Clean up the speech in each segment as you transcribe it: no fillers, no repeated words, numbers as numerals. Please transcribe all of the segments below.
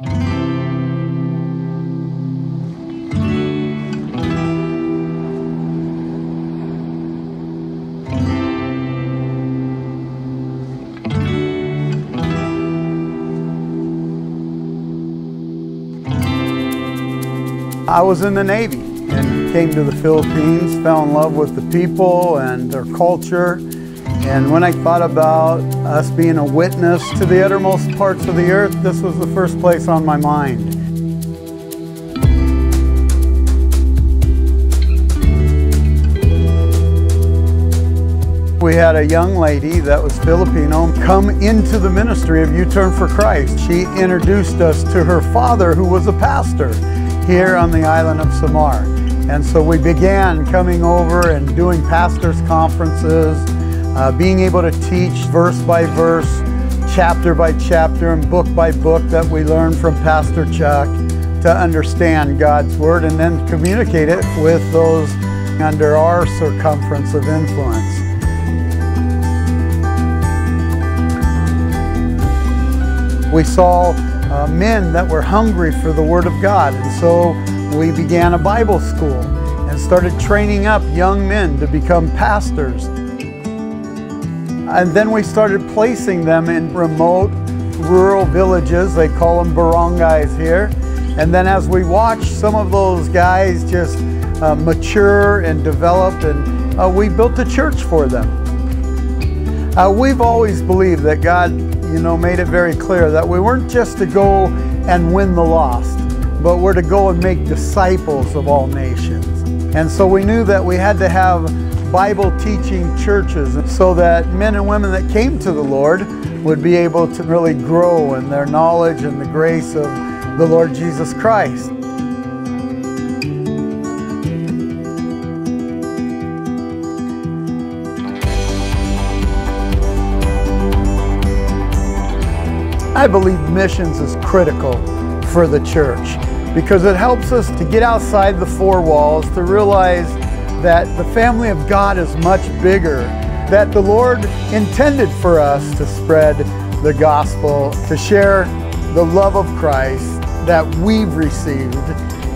I was in the Navy and came to the Philippines, fell in love with the people and their culture. And when I thought about us being a witness to the uttermost parts of the earth, this was the first place on my mind. We had a young lady that was Filipino come into the ministry of U-Turn for Christ. She introduced us to her father, who was a pastor here on the island of Samar. And so we began coming over and doing pastors' conferences, being able to teach verse by verse, chapter by chapter, and book by book that we learned from Pastor Chuck to understand God's Word and then communicate it with those under our circumference of influence. We saw men that were hungry for the Word of God, and so we began a Bible school and started training up young men to become pastors. And then we started placing them in remote rural villages. They call them barangays here. And then as we watched some of those guys just mature and develop, and we built a church for them. We've always believed that God, you know, made it very clear that we weren't just to go and win the lost, but we're to go and make disciples of all nations. And so we knew that we had to have Bible teaching churches so that men and women that came to the Lord would be able to really grow in their knowledge and the grace of the Lord Jesus Christ. I believe missions is critical for the church because it helps us to get outside the four walls, to realize that the family of God is much bigger, that the Lord intended for us to spread the gospel, to share the love of Christ that we've received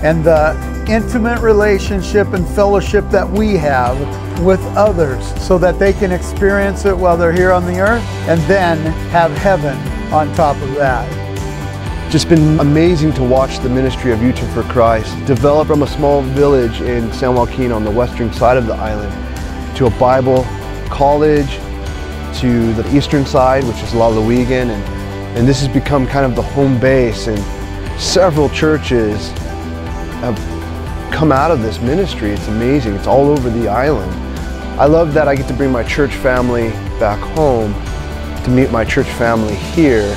and the intimate relationship and fellowship that we have with others so that they can experience it while they're here on the earth and then have heaven on top of that. Just been amazing to watch the ministry of U-Turn for Christ develop from a small village in San Joaquin on the western side of the island to a Bible college, to the eastern side, which is La Luigan, and this has become kind of the home base, and several churches have come out of this ministry. It's amazing. It's all over the island. I love that I get to bring my church family back home to meet my church family here,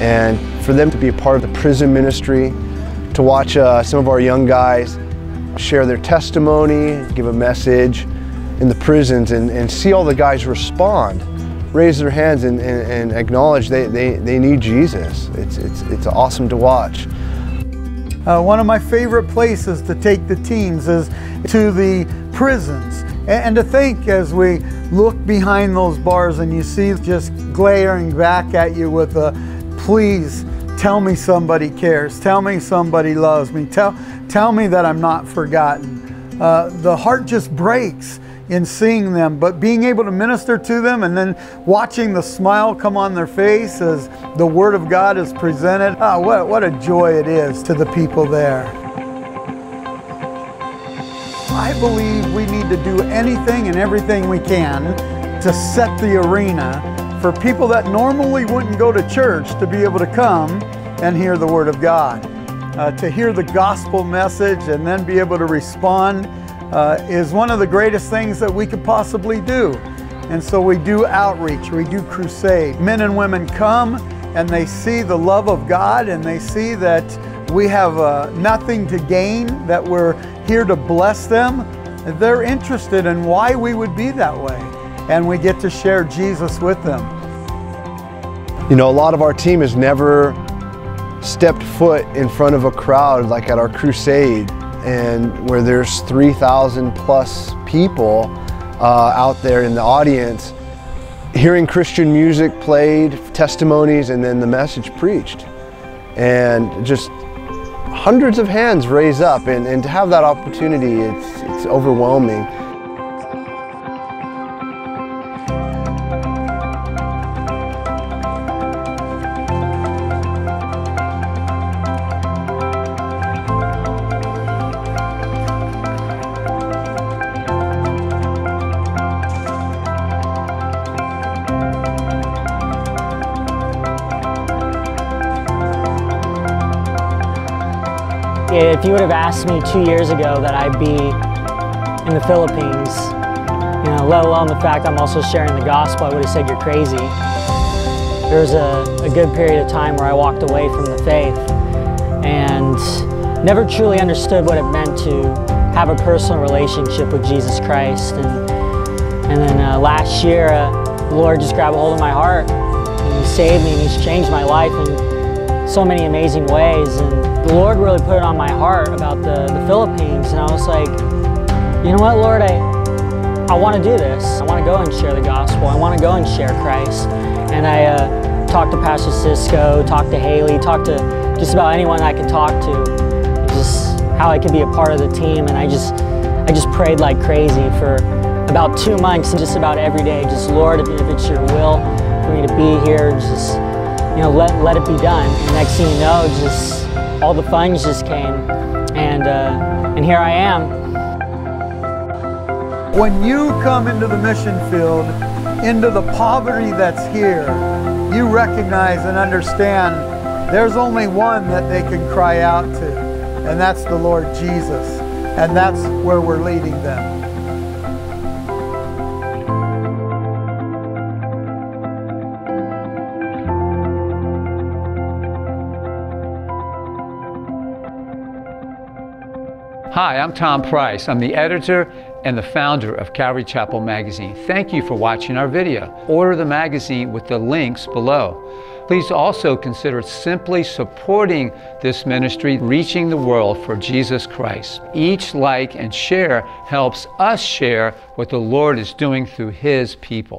and for them to be a part of the prison ministry, to watch some of our young guys share their testimony, give a message in the prisons, and see all the guys respond, raise their hands and acknowledge they need Jesus. It's awesome to watch. One of my favorite places to take the teams is to the prisons. And to think, as we look behind those bars and you see just glaring back at you with a "Please tell me somebody cares, tell me somebody loves me, tell me that I'm not forgotten." The heart just breaks in seeing them, but being able to minister to them and then watching the smile come on their face as the Word of God is presented, what a joy it is to the people there. I believe we need to do anything and everything we can to set the arena for people that normally wouldn't go to church to be able to come and hear the Word of God. To hear the gospel message and then be able to respond is one of the greatest things that we could possibly do. And so we do outreach, we do crusade. Men and women come and they see the love of God and they see that we have nothing to gain, that we're here to bless them. They're interested in why we would be that way, and we get to share Jesus with them. You know, a lot of our team has never stepped foot in front of a crowd like at our crusade, and where there's 3,000 plus people out there in the audience, hearing Christian music played, testimonies, and then the message preached. and just hundreds of hands raise up, and to have that opportunity, it's overwhelming. If you would have asked me 2 years ago that I'd be in the Philippines, you know, let alone the fact I'm also sharing the gospel, I would have said you're crazy. There was a good period of time where I walked away from the faith and never truly understood what it meant to have a personal relationship with Jesus Christ. And then last year, the Lord just grabbed a hold of my heart, and He saved me, and He's changed my life in so many amazing ways. And the Lord really put it on my heart about the Philippines, and I was like, you know what, Lord, I want to do this. I want to go and share the gospel. I want to go and share Christ. And I talked to Pastor Cisco, talked to Haley, talked to just about anyone I could talk to, just how I could be a part of the team. And I just prayed like crazy for about 2 months, and just about every day, just, Lord, if it's your will for me to be here, just, you know, let it be done. And next thing you know, just all the funds just came, and here I am. When you come into the mission field, into the poverty that's here, you recognize and understand there's only one that they can cry out to, and that's the Lord Jesus, and that's where we're leading them. Hi, I'm Tom Price. I'm the editor and the founder of Calvary Chapel Magazine. Thank you for watching our video. Order the magazine with the links below. Please also consider simply supporting this ministry, reaching the world for Jesus Christ. Each like and share helps us share what the Lord is doing through His people.